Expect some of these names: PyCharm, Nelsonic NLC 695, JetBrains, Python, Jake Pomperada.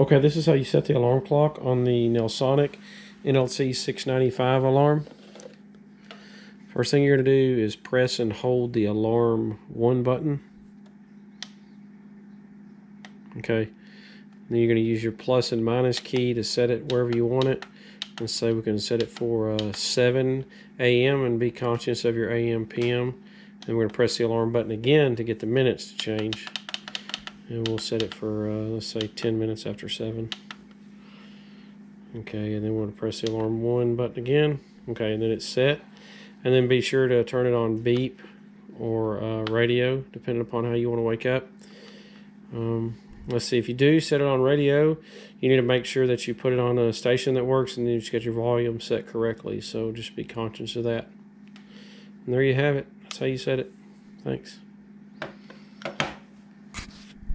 Okay, this is how you set the alarm clock on the Nelsonic NLC 695 alarm. First thing you're going to do is press and hold the alarm 1 button. Okay, and then you're going to use your plus and minus key to set it wherever you want it. Let's say we can set it for 7 a.m. and be conscious of your a.m. p.m. And we're going to press the alarm button again to get the minutes to change. And we'll set it for, let's say, 10 minutes after 7. Okay, and then we're going to press the alarm 1 button again. Okay, and then it's set. And then be sure to turn it on beep or radio, depending upon how you want to wake up. Let's see, if you do set it on radio, you need to make sure that you put it on a station that works, and then you just get your volume set correctly. So just be conscious of that. And there you have it. That's how you set it. Thanks.